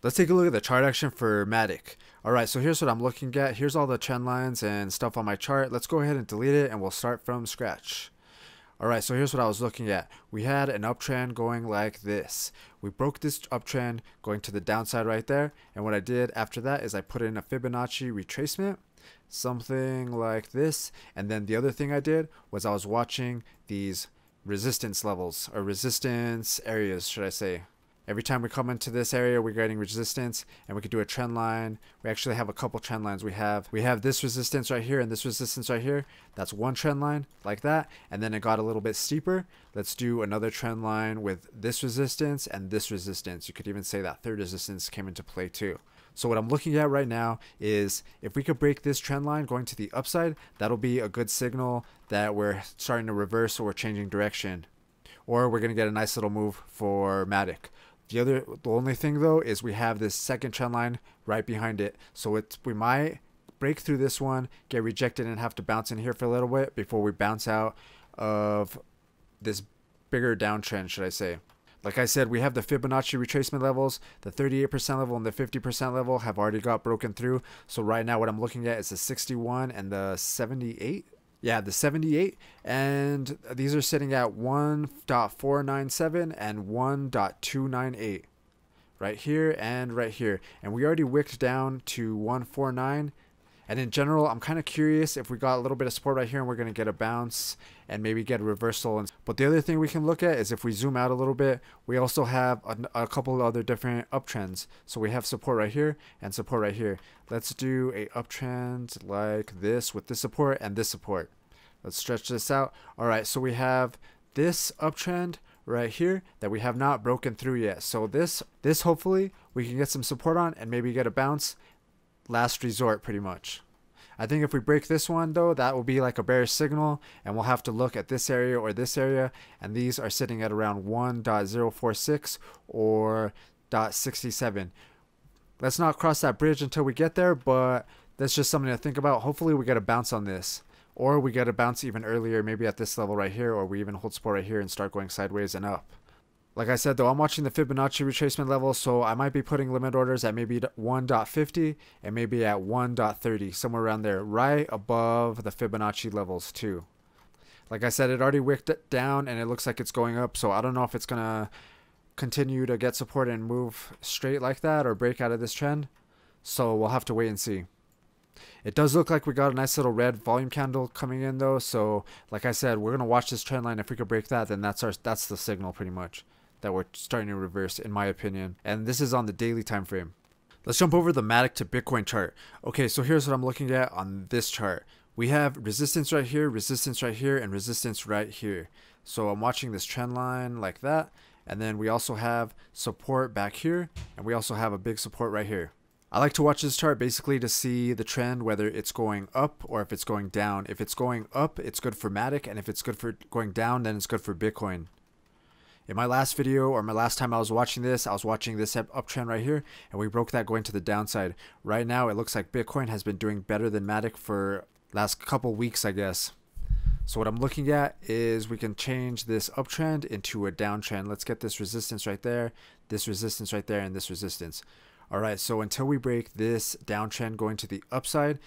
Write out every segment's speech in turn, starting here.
Let's take a look at the chart action for Matic. Alright, so here's what I'm looking at. Here's all the trend lines and stuff on my chart. Let's go ahead and delete it and we'll start from scratch. Alright, so here's what I was looking at. We had an uptrend going like this. We broke this uptrend going to the downside right there. And what I did after that is I put in a Fibonacci retracement, something like this. And then the other thing I did was I was watching these resistance levels, or resistance areas, should I say. Every time we come into this area, we're getting resistance, and we could do a trend line. We actually have a couple trend lines. We have this resistance right here and this resistance right here. That's one trend line like that, and then it got a little bit steeper. Let's do another trend line with this resistance and this resistance. You could even say that third resistance came into play too. So what I'm looking at right now is if we could break this trend line going to the upside, that'll be a good signal that we're starting to reverse or we're changing direction, or we're going to get a nice little move for Matic. The only thing though is we have this second trend line right behind it, so we might break through this one, get rejected, and have to bounce in here for a little bit before we bounce out of this bigger downtrend, should I say. Like I said, we have the Fibonacci retracement levels. The 38% level and the 50% level have already got broken through, so right now what I'm looking at is the 61 and the 78. Yeah, the 78, and these are sitting at 1.497 and 1.298 right here and right here, and we already wicked down to 149. And in general, I'm kind of curious if we got a little bit of support right here and we're going to get a bounce and maybe get a reversal. But the other thing we can look at is if we zoom out a little bit, we also have a couple other different uptrends. So we have support right here and support right here. Let's do a uptrend like this with this support and this support. Let's stretch this out. All right, so we have this uptrend right here that we have not broken through yet. So this hopefully we can get some support on and maybe get a bounce. Last resort, pretty much. I think if we break this one though, that will be like a bearish signal, and we'll have to look at this area or this area, and these are sitting at around 1.046 or 0.67. Let's not cross that bridge until we get there, but that's just something to think about. Hopefully we get a bounce on this, or we get a bounce even earlier, maybe at this level right here, or we even hold support right here and start going sideways and up. Like I said though, I'm watching the Fibonacci retracement level, so I might be putting limit orders at maybe 1.50 and maybe at 1.30, somewhere around there, right above the Fibonacci levels too. Like I said, it already wicked down and it looks like it's going up, so I don't know if it's going to continue to get support and move straight like that or break out of this trend, so we'll have to wait and see. It does look like we got a nice little red volume candle coming in though, so like I said, we're going to watch this trend line. If we could break that, then that's the signal pretty much that we're starting to reverse, in my opinion. And this is on the daily time frame. Let's jump over the Matic to Bitcoin chart. Okay, so here's what I'm looking at on this chart. We have resistance right here, and resistance right here. So I'm watching this trend line like that. And then we also have support back here. And we also have a big support right here. I like to watch this chart basically to see the trend, whether it's going up or if it's going down. If it's going up, it's good for Matic. And if it's good for going down, then it's good for Bitcoin. In my last video, or my last time I was watching this, I was watching this uptrend right here, and we broke that going to the downside. Right now, it looks like Bitcoin has been doing better than Matic for last couple weeks, I guess. So what I'm looking at is we can change this uptrend into a downtrend. Let's get this resistance right there, this resistance right there, and this resistance. All right, so until we break this downtrend going to the upside,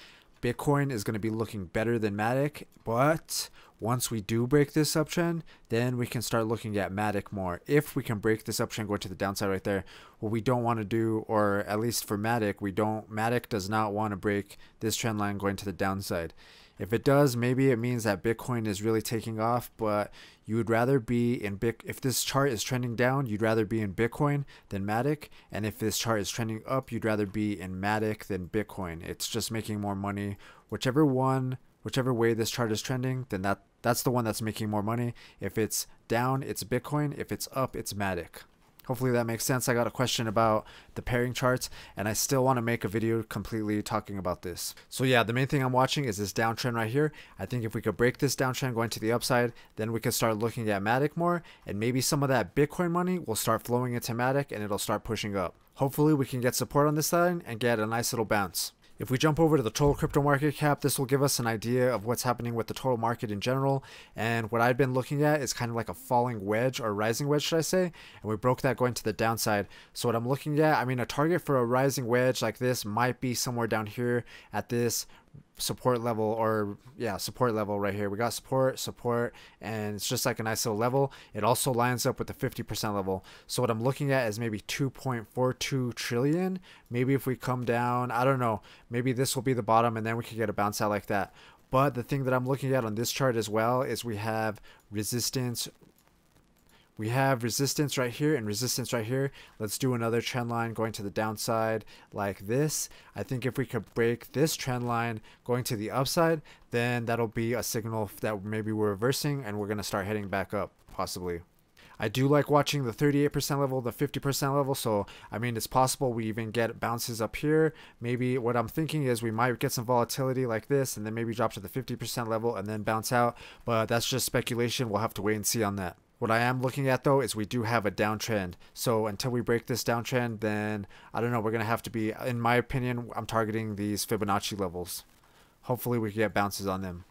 Bitcoin is going to be looking better than Matic, but once we do break this uptrend, then we can start looking at Matic more. If we can break this uptrend going to the downside right there, what we don't want to do, or at least for Matic, Matic does not want to break this trend line going to the downside. If it does, maybe it means that Bitcoin is really taking off, but you would rather be in Bitcoin. If this chart is trending down, you'd rather be in Bitcoin than Matic. And if this chart is trending up, you'd rather be in Matic than Bitcoin. It's just making more money. Whichever way this chart is trending, then that's the one that's making more money. If it's down, it's Bitcoin. If it's up, it's Matic. Hopefully that makes sense. I got a question about the pairing charts, and I still want to make a video completely talking about this. So yeah, the main thing I'm watching is this downtrend right here. I think if we could break this downtrend going to the upside, then we could start looking at Matic more, and maybe some of that Bitcoin money will start flowing into Matic and it'll start pushing up. Hopefully we can get support on this line and get a nice little bounce. If we jump over to the total crypto market cap, this will give us an idea of what's happening with the total market in general. And what I've been looking at is kind of like a falling wedge, or rising wedge, should I say? And we broke that going to the downside. So what I'm looking at, I mean, a target for a rising wedge like this might be somewhere down here at this support level, or yeah, support level right here. We got support, and it's just like a nice little level. It also lines up with the 50% level. So what I'm looking at is maybe 2.42 trillion. Maybe if we come down, I don't know, maybe this will be the bottom, and then we could get a bounce out like that. But the thing that I'm looking at on this chart as well is we have resistance. We have resistance right here and resistance right here. Let's do another trend line going to the downside like this. I think if we could break this trend line going to the upside, then that'll be a signal that maybe we're reversing and we're going to start heading back up, possibly. I do like watching the 38% level, the 50% level. So, I mean, it's possible we even get bounces up here. Maybe what I'm thinking is we might get some volatility like this and then maybe drop to the 50% level and then bounce out. But that's just speculation. We'll have to wait and see on that. What I am looking at, though, is we do have a downtrend. So until we break this downtrend, then I don't know, we're going to have to be, in my opinion, I'm targeting these Fibonacci levels. Hopefully we can get bounces on them.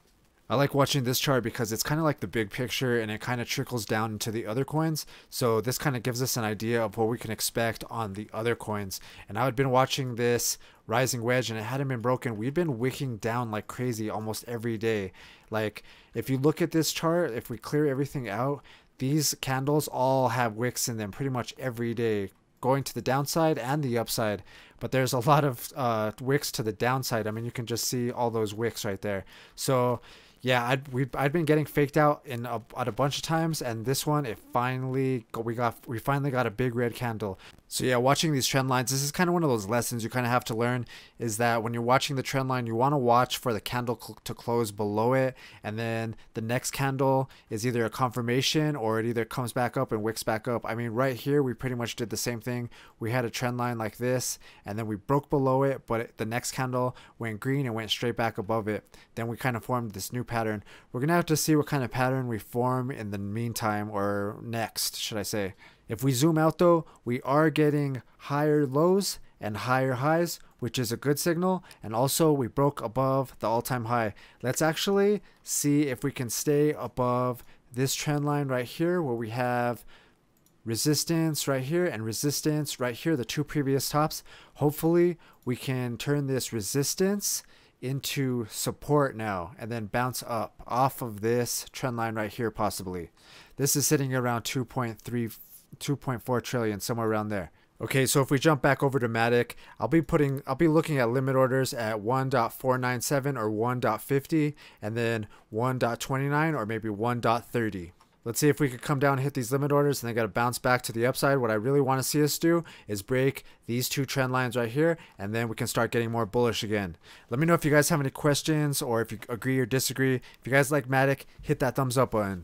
I like watching this chart because it's kind of like the big picture and it kind of trickles down into the other coins. So this kind of gives us an idea of what we can expect on the other coins. And I had been watching this rising wedge and it hadn't been broken. We've been wicking down like crazy almost every day. Like if you look at this chart, if we clear everything out, these candles all have wicks in them pretty much every day, going to the downside and the upside. But there's a lot of wicks to the downside. I mean, you can just see all those wicks right there. So yeah, I'd been getting faked out in a bunch of times, and this one, it finally we finally got a big red candle. So yeah, watching these trend lines, this is kind of one of those lessons you kind of have to learn, is that when you're watching the trend line, you want to watch for the candle to close below it, and then the next candle is either a confirmation or it either comes back up and wicks back up. I mean, right here we pretty much did the same thing. We had a trend line like this, and then we broke below it, but the next candle went green and went straight back above it. Then we kind of formed this new pattern. We're gonna have to see what kind of pattern we form in the meantime, or next, should I say. If we zoom out, though, we are getting higher lows and higher highs, which is a good signal. And also we broke above the all-time high. Let's actually see if we can stay above this trend line right here, where we have resistance right here and resistance right here, the two previous tops. Hopefully we can turn this resistance into support now and then bounce up off of this trend line right here, possibly. This is sitting around 2.4 trillion, somewhere around there. Okay, so if we jump back over to Matic, I'll be looking at limit orders at 1.497 or 1.50 and then 1.29 or maybe 1.30. Let's see if we could come down and hit these limit orders and then got to bounce back to the upside. What I really want to see us do is break these two trend lines right here, and then we can start getting more bullish again. Let me know if you guys have any questions or if you agree or disagree. If you guys like Matic, hit that thumbs up button.